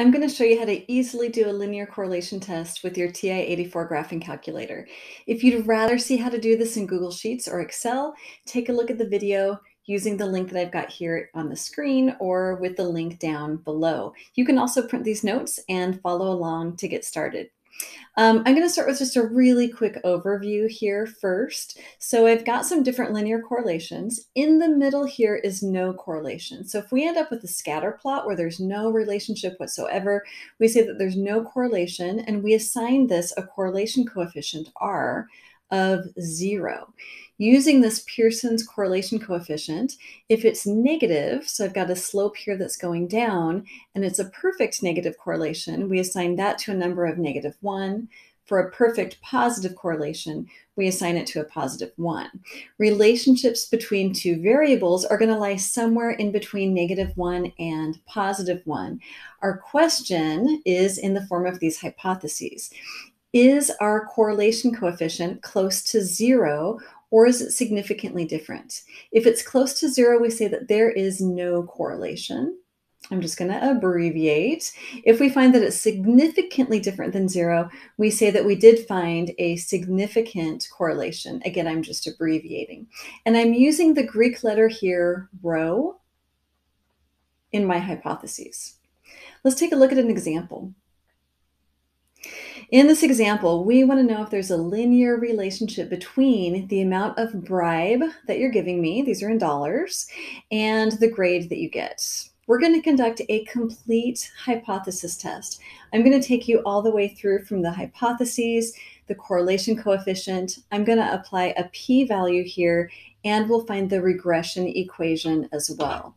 I'm going to show you how to easily do a linear correlation test with your TI-84 graphing calculator. If you'd rather see how to do this in Google Sheets or Excel, take a look at the video using the link that I've got here on the screen or with the link down below. You can also print these notes and follow along to get started. I'm going to start with just a really quick overview here first. So I've got some different linear correlations. In the middle here is no correlation. So if we end up with a scatter plot where there's no relationship whatsoever, we say that there's no correlation and we assign this a correlation coefficient R of 0. Using this Pearson's correlation coefficient, if it's negative, so I've got a slope here that's going down, and it's a perfect negative correlation, we assign that to a number of -1. For a perfect positive correlation, we assign it to a +1. Relationships between two variables are going to lie somewhere in between -1 and +1. Our question is in the form of these hypotheses. Is our correlation coefficient close to 0, or is it significantly different? If it's close to 0, we say that there is no correlation. I'm just going to abbreviate. If we find that it's significantly different than 0, we say that we did find a significant correlation. Again, I'm just abbreviating. And I'm using the Greek letter here, rho, in my hypotheses. Let's take a look at an example. In this example, we want to know if there's a linear relationship between the amount of bribe that you're giving me, these are in dollars, and the grade that you get. We're going to conduct a complete hypothesis test. I'm going to take you all the way through from the hypotheses, the correlation coefficient. I'm going to apply a p-value here, and we'll find the regression equation as well.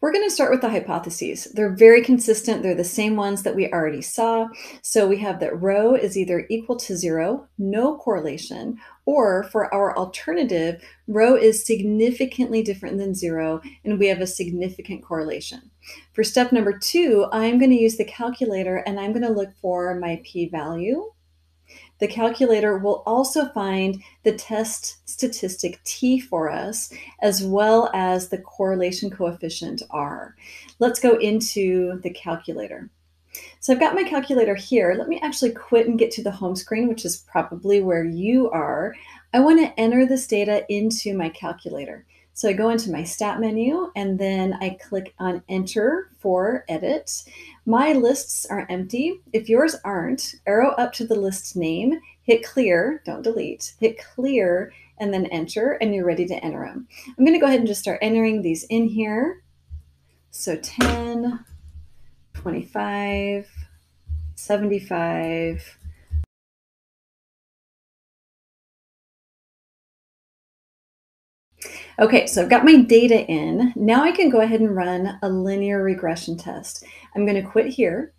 We're going to start with the hypotheses. They're very consistent. They're the same ones that we already saw. So we have that rho is either equal to 0, no correlation, or for our alternative, rho is significantly different than 0, and we have a significant correlation. For step number 2, I'm going to use the calculator, and I'm going to look for my p-value. The calculator will also find the test statistic T for us, as well as the correlation coefficient R. Let's go into the calculator. So I've got my calculator here. Let me actually quit and get to the home screen, which is probably where you are. I want to enter this data into my calculator. So I go into my stat menu, and then I click on Enter for Edit. My lists are empty. If yours aren't, arrow up to the list name, hit Clear, don't delete, hit Clear, and then Enter, and you're ready to enter them. I'm going to go ahead and just start entering these in here. So 10, 25, 75, 1. Okay, so I've got my data in. Now I can go ahead and run a linear regression test. I'm going to quit here.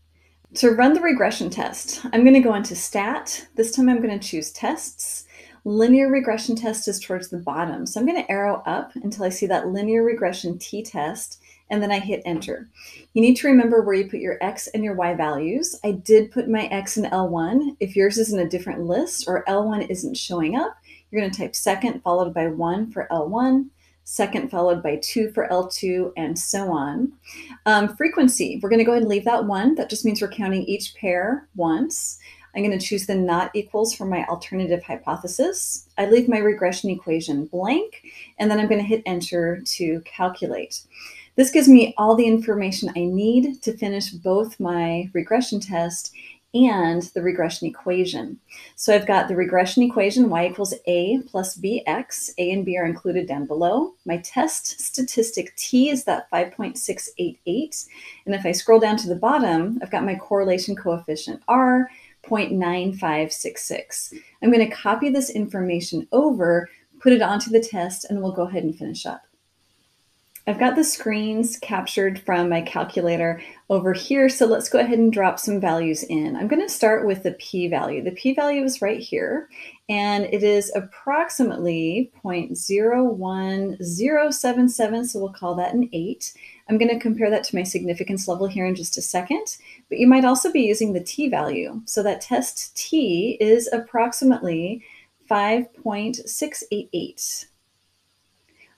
To run the regression test, I'm going to go into Stat. This time I'm going to choose Tests. Linear regression test is towards the bottom. So I'm going to arrow up until I see that linear regression t-test, and then I hit Enter. You need to remember where you put your X and your Y values. I did put my X in L1. If yours is in a different list or L1 isn't showing up, you're going to type second followed by 1 for L1, second followed by 2 for L2, and so on. Frequency, we're going to go ahead and leave that 1. That just means we're counting each pair once. I'm going to choose the not equals for my alternative hypothesis. I leave my regression equation blank, and then I'm going to hit Enter to calculate. This gives me all the information I need to finish both my regression test and the regression equation. So I've got the regression equation, y equals a plus bx. A and b are included down below. My test statistic t is that 5.688. And if I scroll down to the bottom, I've got my correlation coefficient r, 0.9566. I'm going to copy this information over, put it onto the test, and we'll go ahead and finish up. I've got the screens captured from my calculator over here, so let's go ahead and drop some values in. I'm going to start with the p-value. The p-value is right here, and it is approximately 0.01077, so we'll call that an 8. I'm going to compare that to my significance level here in just a second, but you might also be using the t-value. So that test t is approximately 5.688.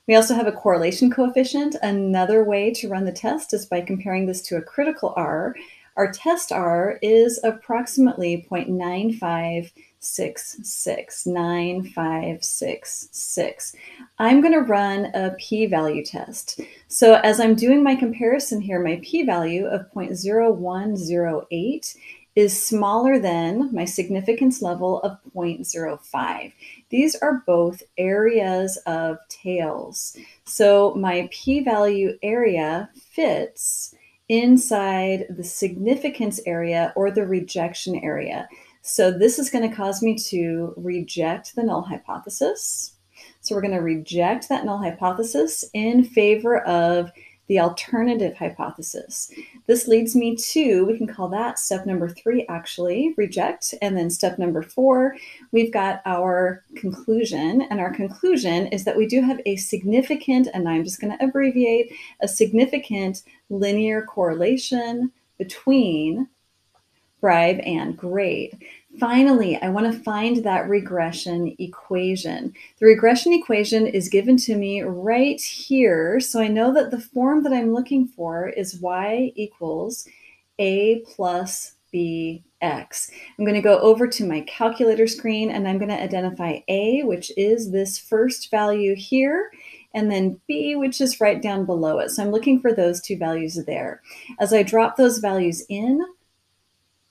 We also have a correlation coefficient. Another way to run the test is by comparing this to a critical R. Our test R is approximately 0.9566, 9566. I'm going to run a p-value test. So as I'm doing my comparison here, my p-value of 0.0108 is smaller than my significance level of 0.05. These are both areas of tails. So my p-value area fits inside the significance area or the rejection area. So this is going to cause me to reject the null hypothesis. So we're going to reject that null hypothesis in favor of the alternative hypothesis. This leads me to, we can call that step number 3 actually, reject. And then step number 4, we've got our conclusion. And our conclusion is that we do have a significant, and I'm just going to abbreviate, a significant linear correlation between bribe and grade. Finally, I want to find that regression equation. The regression equation is given to me right here, so I know that the form that I'm looking for is y equals a plus bx. I'm going to go over to my calculator screen, and I'm going to identify a, which is this first value here, and then b, which is right down below it. So I'm looking for those two values there. As I drop those values in,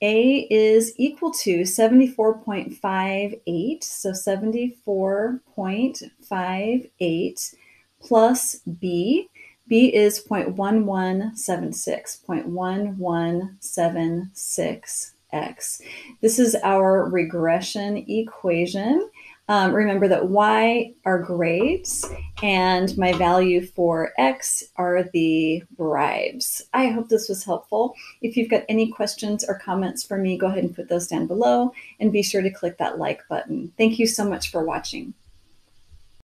a is equal to 74.58, so 74.58 plus b. b is 0.1176, 0.1176x. This is our regression equation. Remember that y are grades and my value for x are the bribes. I hope this was helpful. If you've got any questions or comments for me, go ahead and put those down below and be sure to click that like button. Thank you so much for watching.